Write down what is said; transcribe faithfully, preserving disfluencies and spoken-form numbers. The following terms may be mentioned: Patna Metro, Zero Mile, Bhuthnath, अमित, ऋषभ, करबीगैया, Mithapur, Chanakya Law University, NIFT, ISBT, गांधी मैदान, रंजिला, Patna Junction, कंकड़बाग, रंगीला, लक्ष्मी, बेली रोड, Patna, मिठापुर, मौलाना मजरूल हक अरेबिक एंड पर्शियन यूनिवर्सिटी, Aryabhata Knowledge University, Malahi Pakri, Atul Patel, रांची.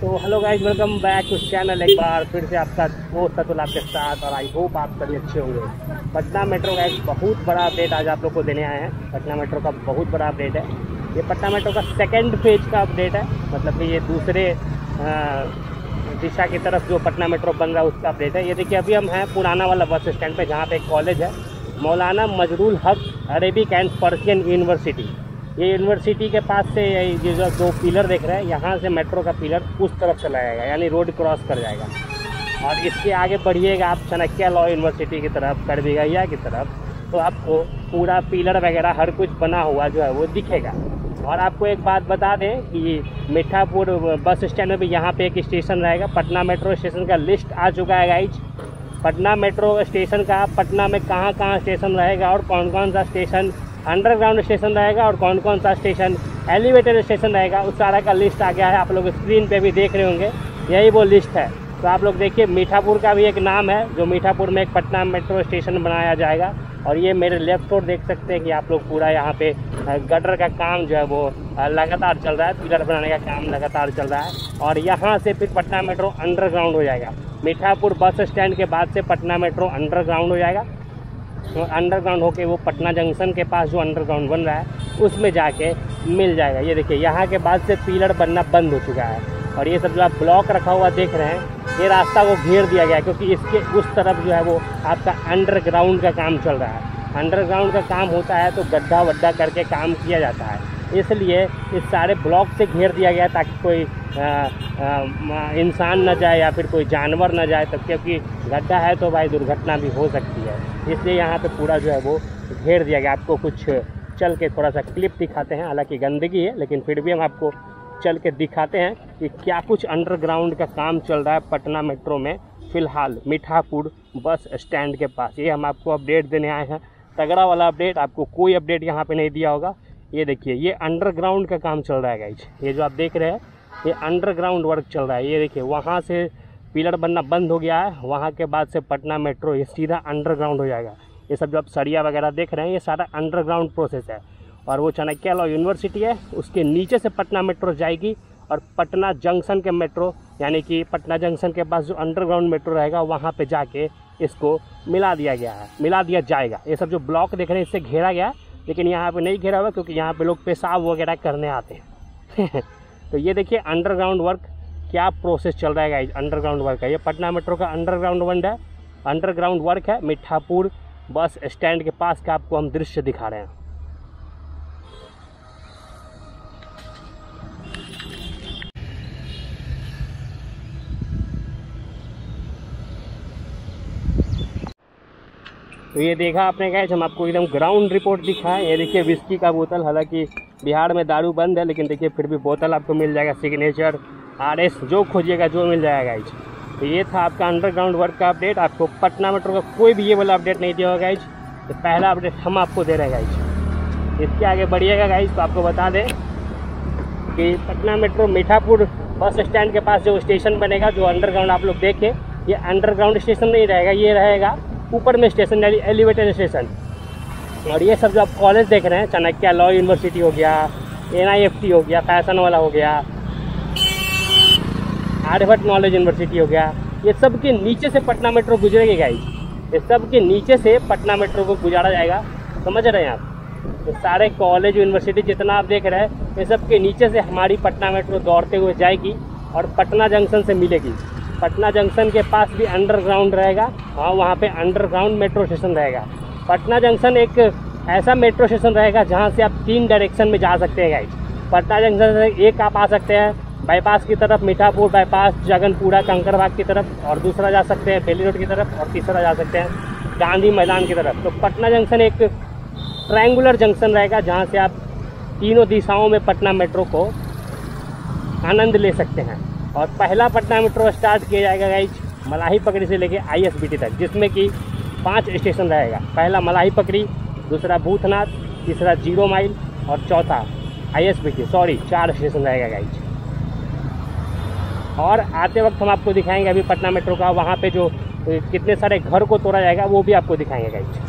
तो hello guys, welcome back to channel. एक बार फिर से आपका दोस्त अतुल आपके साथ, और आई होप आप सभी अच्छे होंगे। पटना मेट्रो का एक बहुत बड़ा अपडेट आज आप लोग को देने आए हैं। पटना मेट्रो का बहुत बड़ा अपडेट है। ये पटना मेट्रो का सेकंड फेज का अपडेट है, मतलब कि ये दूसरे दिशा की तरफ जो पटना मेट्रो बन रहा है उसका अपडेट है। ये देखिए, अभी हम हैं पुराना वाला बस स्टैंड पर, जहाँ पर एक कॉलेज है, मौलाना मजरूल हक अरेबिक एंड पर्शियन यूनिवर्सिटी। ये यूनिवर्सिटी के पास से ये जो दो पिलर देख रहे हैं, यहाँ से मेट्रो का पिलर उस तरफ चला जाएगा, यानी रोड क्रॉस कर जाएगा। और इसके आगे बढ़िएगा आप चाणक्य लॉ यूनिवर्सिटी की तरफ, करबीगैया की तरफ, तो आपको पूरा पिलर वगैरह हर कुछ बना हुआ जो है वो दिखेगा। और आपको एक बात बता दें कि मिठापुर बस स्टैंड में भी यहाँ पर एक स्टेशन रहेगा। पटना मेट्रो स्टेशन का लिस्ट आ चुका है गाइज। पटना मेट्रो स्टेशन का पटना में कहाँ कहाँ स्टेशन रहेगा और कौन कौन सा स्टेशन अंडरग्राउंड स्टेशन रहेगा और कौन कौन सा स्टेशन एलिवेटेड स्टेशन रहेगा, उस सारा का लिस्ट आ गया है। आप लोग स्क्रीन पे भी देख रहे होंगे, यही वो लिस्ट है। तो आप लोग देखिए, मीठापुर का भी एक नाम है, जो मीठापुर में एक पटना मेट्रो स्टेशन बनाया जाएगा। और ये मेरे लेफ्ट ओर देख सकते हैं कि आप लोग पूरा यहाँ पे गटर का काम जो है वो लगातार चल रहा है, पिलर बनाने का काम लगातार चल रहा है। और यहाँ से फिर पटना मेट्रो अंडरग्राउंड हो जाएगा। मीठापुर बस स्टैंड के बाद से पटना मेट्रो अंडरग्राउंड हो जाएगा। तो अंडरग्राउंड होके वो पटना जंक्शन के पास जो अंडरग्राउंड बन रहा है उसमें जाके मिल जाएगा। ये देखिए, यहाँ के बाद से पिलर बनना बंद हो चुका है। और ये सब जो आप ब्लॉक रखा हुआ देख रहे हैं, ये रास्ता को घेर दिया गया है, क्योंकि इसके उस तरफ जो है वो आपका अंडरग्राउंड का काम चल रहा है। अंडरग्राउंड का काम होता है तो गड्ढा वड्ढा करके काम किया जाता है, इसलिए इस सारे ब्लॉक से घेर दिया गया ताकि कोई इंसान ना जाए या फिर कोई जानवर ना जाए, तब क्योंकि गड्ढा है तो भाई दुर्घटना भी हो सकती है, इसलिए यहाँ पे पूरा जो है वो घेर दिया गया। आपको कुछ चल के थोड़ा सा क्लिप दिखाते हैं, हालांकि गंदगी है लेकिन फिर भी हम आपको चल के दिखाते हैं कि क्या कुछ अंडरग्राउंड का काम चल रहा है पटना मेट्रो में फ़िलहाल मिठापुर बस स्टैंड के पास। ये हम आपको अपडेट देने आए हैं, तगड़ा वाला अपडेट। आपको कोई अपडेट यहाँ पर नहीं दिया होगा। ये देखिए, ये अंडरग्राउंड का काम चल रहा है गाइज। ये जो आप देख रहे हैं, ये अंडरग्राउंड वर्क चल रहा है। ये देखिए, वहाँ से पिलर बनना बंद हो गया है। वहाँ के बाद से पटना मेट्रो ये सीधा अंडरग्राउंड हो जाएगा। ये सब जो आप सरिया वगैरह देख रहे हैं, ये सारा अंडरग्राउंड प्रोसेस है। और वो चाणक्य लॉ यूनिवर्सिटी है, उसके नीचे से पटना मेट्रो जाएगी। और पटना जंक्शन के मेट्रो, यानी कि पटना जंक्शन के पास जो अंडरग्राउंड मेट्रो रहेगा, वहाँ पर जाके इसको मिला दिया गया है, मिला दिया जाएगा। ये सब जो ब्लॉक देख रहे हैं, इससे घेरा गया है, लेकिन यहाँ पर नहीं घेरा हुआ क्योंकि यहाँ पर लोग पेशाब वगैरह करने आते हैं। तो ये देखिए, अंडरग्राउंड वर्क क्या प्रोसेस चल रहा है गाइज। अंडरग्राउंड वर्क है, ये पटना मेट्रो का अंडरग्राउंड बंड है, अंडरग्राउंड वर्क है। मिठापुर बस स्टैंड के पास का आपको हम दृश्य दिखा रहे हैं। तो ये देखा आपने गाइज, हम आपको एकदम ग्राउंड रिपोर्ट दिखाएं। ये देखिए, विस्की का बोतल, हालांकि बिहार में दारू बंद है, लेकिन देखिए फिर भी बोतल आपको मिल जाएगा, सिग्नेचर, आरएस, जो खोजिएगा जो मिल जाएगा गाइज। तो ये था आपका अंडरग्राउंड वर्क का अपडेट। आपको पटना मेट्रो का कोई भी ये वाला अपडेट नहीं दिया होगा गाइज, तो पहला अपडेट हम आपको दे रहे हैं गाइज। इसके आगे बढ़िएगा गाइज, तो आपको बता दें कि Patna metro मिठापुर bus stand के पास जो स्टेशन बनेगा, जो अंडरग्राउंड आप लोग देखें, ये अंडरग्राउंड स्टेशन नहीं रहेगा, ये रहेगा ऊपर में स्टेशन, यानी एलिवेटेड स्टेशन। और ये सब जो आप कॉलेज देख रहे हैं, चाणक्य लॉ यूनिवर्सिटी हो गया, एन आई एफ टी हो गया, फैशन वाला हो गया, आर्यभट्ट नॉलेज यूनिवर्सिटी हो गया, ये सब के नीचे से पटना मेट्रो गुजरेगी गाइज। ये सब के नीचे से पटना मेट्रो को गुजारा जाएगा, समझ रहे हैं आप। ये सारे कॉलेज, यूनिवर्सिटी जितना आप देख रहे हैं, ये सब के नीचे से हमारी पटना मेट्रो दौड़ते हुए जाएगी और पटना जंक्शन से मिलेगी। पटना जंक्शन के पास भी अंडरग्राउंड रहेगा। हाँ, वहाँ पर अंडरग्राउंड मेट्रो स्टेशन रहेगा। पटना जंक्शन एक ऐसा मेट्रो स्टेशन रहेगा जहाँ से आप तीन डायरेक्शन में जा सकते हैं गाइज। पटना जंक्शन से एक आप आ सकते हैं बाईपास की तरफ, मिठापुर बाईपास, जगनपुरा, कंकड़बाग की तरफ, और दूसरा जा सकते हैं बेली रोड की तरफ, और तीसरा जा सकते हैं गांधी मैदान की तरफ। तो पटना जंक्शन एक ट्रायंगुलर जंक्शन रहेगा जहाँ से आप तीनों दिशाओं में पटना मेट्रो को आनंद ले सकते हैं। और पहला पटना मेट्रो स्टार्ट किया जाएगा गाइज मलाही पकड़ी से लेकर आई एस बी टी तक, जिसमें कि पांच स्टेशन रहेगा। पहला मलाही पकड़ी, दूसरा भूतनाथ, तीसरा जीरो माइल, और चौथा I S B T. Sorry, चार स्टेशन रहेगा गाइज। और आते वक्त हम आपको दिखाएंगे अभी पटना मेट्रो का वहाँ पे जो कितने सारे घर को तोड़ा जाएगा, वो भी आपको दिखाएंगे गाइज।